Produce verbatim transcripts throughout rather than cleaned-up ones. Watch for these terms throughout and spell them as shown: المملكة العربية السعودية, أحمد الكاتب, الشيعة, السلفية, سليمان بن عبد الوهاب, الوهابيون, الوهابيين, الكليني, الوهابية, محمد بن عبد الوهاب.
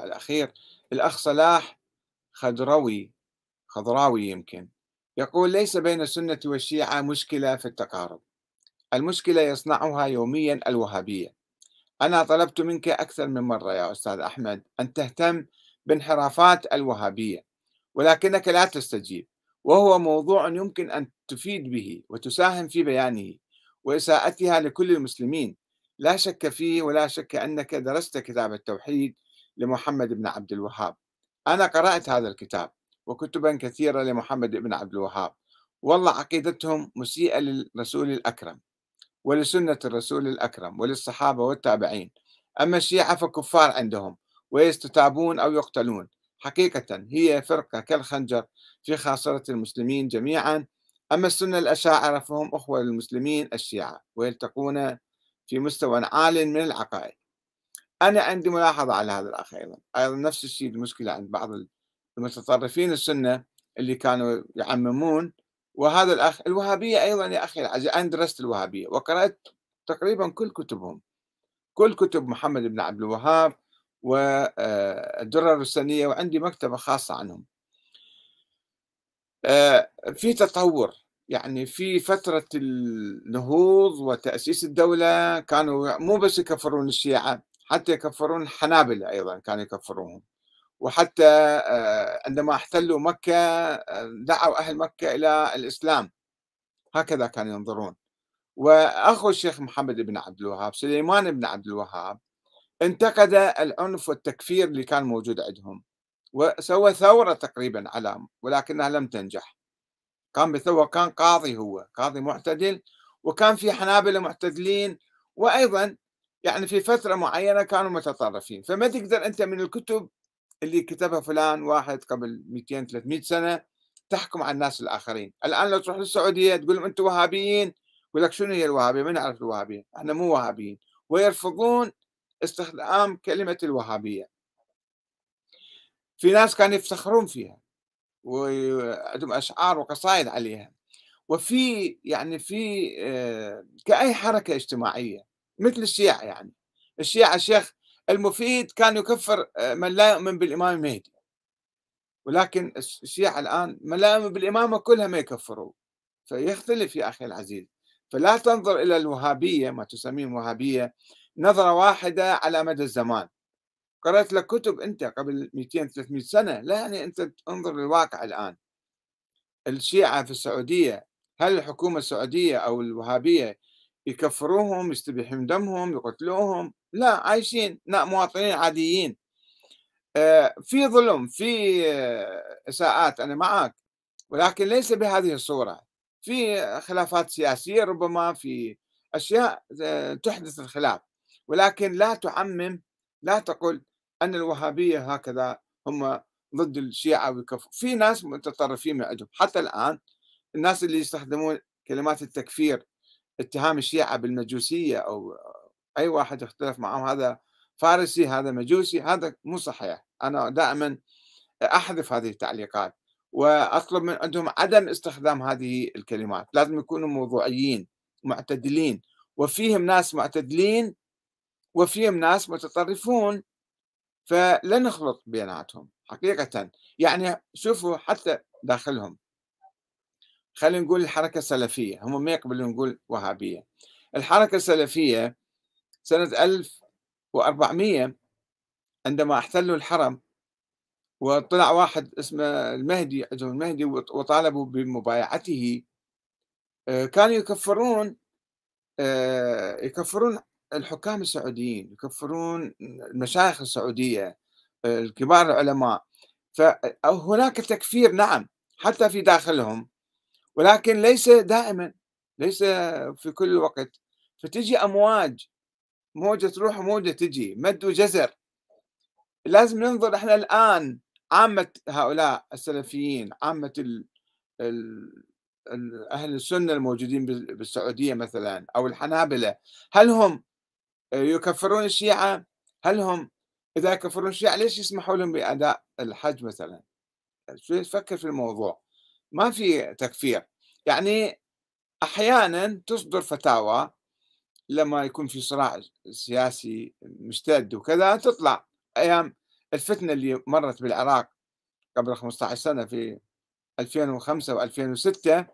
الأخير الأخ صلاح خضراوي خضراوي يمكن يقول: ليس بين السنة والشيعة مشكلة في التقارب، المشكلة يصنعها يوميا الوهابية. أنا طلبت منك أكثر من مرة يا أستاذ أحمد أن تهتم بانحرافات الوهابية ولكنك لا تستجيب، وهو موضوع يمكن أن تفيد به وتساهم في بيانه وإساءتها لكل المسلمين، لا شك فيه، ولا شك أنك درست كتاب التوحيد لمحمد بن عبد الوهاب. أنا قرأت هذا الكتاب وكتبا كثيرة لمحمد بن عبد الوهاب، والله عقيدتهم مسيئة للرسول الأكرم ولسنة الرسول الأكرم وللصحابة والتابعين. أما الشيعة فكفار عندهم ويستتابون أو يقتلون. حقيقة هي فرقة كالخنجر في خاصرة المسلمين جميعا. أما السنة الأشاعرة فهم أخوة للمسلمين الشيعة ويلتقون في مستوى عال من العقائد. أنا عندي ملاحظة على هذا الأخ أيضا أيضا نفس الشيء، المشكلة عند بعض المتطرفين السنة اللي كانوا يعممون، وهذا الأخ الوهابية أيضا. يا أخي العزيز، أنا درست الوهابية وقرأت تقريبا كل كتبهم، كل كتب محمد بن عبد الوهاب والدرر السنية، وعندي مكتبة خاصة عنهم. في تطور، يعني في فترة النهوض وتأسيس الدولة كانوا مو بس يكفرون الشيعة، حتى يكفرون الحنابلة أيضا كانوا يكفرونهم، وحتى عندما احتلوا مكة دعوا أهل مكة إلى الإسلام، هكذا كانوا ينظرون. وأخو الشيخ محمد بن عبد الوهاب سليمان بن عبد الوهاب انتقد العنف والتكفير اللي كان موجود عندهم، وسوى ثورة تقريبا على، ولكنها لم تنجح. كان بثورة، كان قاضي، هو قاضي معتدل، وكان في حنابلة معتدلين، وأيضا يعني في فترة معينة كانوا متطرفين. فما تقدر أنت من الكتب اللي كتبها فلان واحد قبل مئتين ثلاثمئة سنة تحكم على الناس الآخرين. الآن لو تروح للسعودية تقول لهم أنتم وهابيين، يقول لك شنو هي الوهابية؟ ما نعرف الوهابية، احنا مو وهابيين، ويرفضون استخدام كلمة الوهابية. في ناس كانوا يفتخرون فيها وعندهم أشعار وقصائد عليها. وفي يعني في كأي حركة اجتماعية مثل الشيعة، يعني الشيعة الشيخ المفيد كان يكفر من لا يؤمن بالإمام المهدي، ولكن الشيعة الآن من لا يؤمن بالإمامة كلها ما يكفروا. فيختلف يا أخي العزيز. فلا تنظر إلى الوهابية ما تسميه وهابية نظرة واحدة على مدى الزمان. قرأت لك كتب أنت قبل مئتين ثلاثمئة سنة، لا يعني أنت انظر للواقع الآن. الشيعة في السعودية، هل الحكومة السعودية أو الوهابية يكفروهم، يستبيحون دمهم، يقتلوهم؟ لا، عايشين مواطنين عاديين. في ظلم، في إساءات، أنا معك، ولكن ليس بهذه الصورة. في خلافات سياسية، ربما في أشياء تحدث الخلاف، ولكن لا تعمم، لا تقول أن الوهابية هكذا هم ضد الشيعة ويكفروا. في ناس متطرفين من عندهم حتى الآن، الناس اللي يستخدمون كلمات التكفير، اتهام الشيعة بالمجوسية أو أي واحد اختلف معهم، هذا فارسي، هذا مجوسي، هذا مو صحيح. أنا دائما أحذف هذه التعليقات وأطلب من عندهم عدم استخدام هذه الكلمات. لازم يكونوا موضوعيين معتدلين، وفيهم ناس معتدلين وفيهم ناس متطرفون، فلا نخلط بيناتهم حقيقة. يعني شوفوا حتى داخلهم، خلينا نقول الحركة السلفية، هم ما يقبلون نقول وهابية. الحركة السلفية سنة ألف وأربعمئة عندما احتلوا الحرم، وطلع واحد اسمه المهدي، عندهم المهدي، وطالبوا بمبايعته، كانوا يكفرون يكفرون الحكام السعوديين، يكفرون المشايخ السعودية، الكبار العلماء. فهناك تكفير نعم حتى في داخلهم، ولكن ليس دائما، ليس في كل وقت. فتجي أمواج، موجة تروح وموجة تجي، مد وجزر. لازم ننظر احنا الآن عامة هؤلاء السلفيين، عامة ال ال ال أهل السنة الموجودين بالسعودية مثلا، أو الحنابلة، هل هم يكفرون الشيعة؟ هل هم إذا يكفرون الشيعة ليش يسمحوا لهم بأداء الحج مثلا؟ شو تفكر في الموضوع؟ ما في تكفير. يعني أحيانا تصدر فتاوى لما يكون في صراع سياسي مشتد وكذا، تطلع أيام الفتنة اللي مرت بالعراق قبل خمسة عشر سنة في ألفين وخمسة وألفين وستة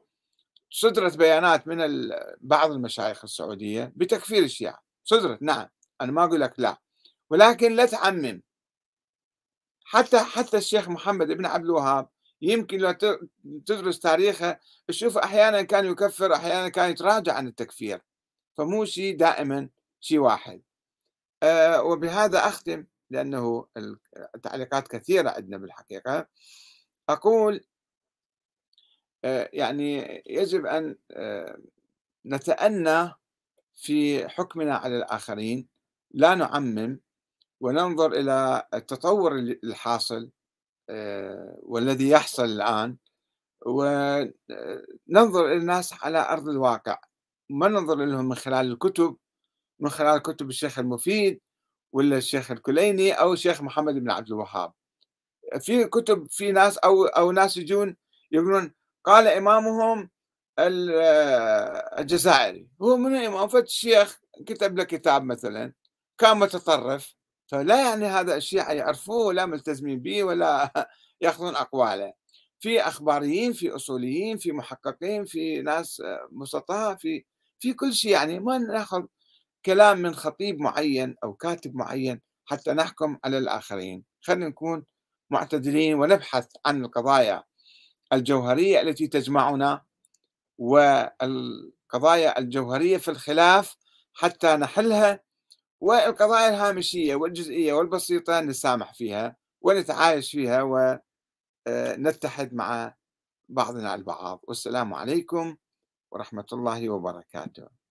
صدرت بيانات من بعض المشايخ السعودية بتكفير الشيعة، صدرت، نعم، أنا ما أقول لك لا، ولكن لا تعمم. حتى حتى الشيخ محمد بن عبد الوهاب يمكن لو تدرس تاريخه تشوف أحيانا كان يكفر، أحيانا كان يتراجع عن التكفير، فمو شيء دائما شيء واحد. أه وبهذا أختم، لأنه التعليقات كثيرة عندنا بالحقيقة. أقول أه يعني يجب أن أه نتأنى في حكمنا على الآخرين، لا نعمم، وننظر إلى التطور الحاصل أه والذي يحصل الآن، وننظر إلى الناس على أرض الواقع، ما ننظر لهم من خلال الكتب، من خلال كتب الشيخ المفيد ولا الشيخ الكليني أو الشيخ محمد بن عبد الوهاب. في كتب، في ناس أو أو ناس يجون يقولون قال إمامهم الجزائري، هو من الإمام، فالشيخ كتب له كتاب مثلا كان متطرف، فلا يعني هذا الشيعة يعرفوه ولا ملتزمين به ولا يأخذون أقواله. في أخباريين، في أصوليين، في محققين، في ناس مسطاة، في في كل شيء، يعني ما نأخذ كلام من خطيب معين أو كاتب معين حتى نحكم على الآخرين. خلينا نكون معتدلين ونبحث عن القضايا الجوهرية التي تجمعنا، والقضايا الجوهرية في الخلاف حتى نحلها، والقضايا الهامشية والجزئية والبسيطة نسامح فيها ونتعايش فيها ونتحد مع بعضنا البعض. والسلام عليكم ورحمة الله وبركاته.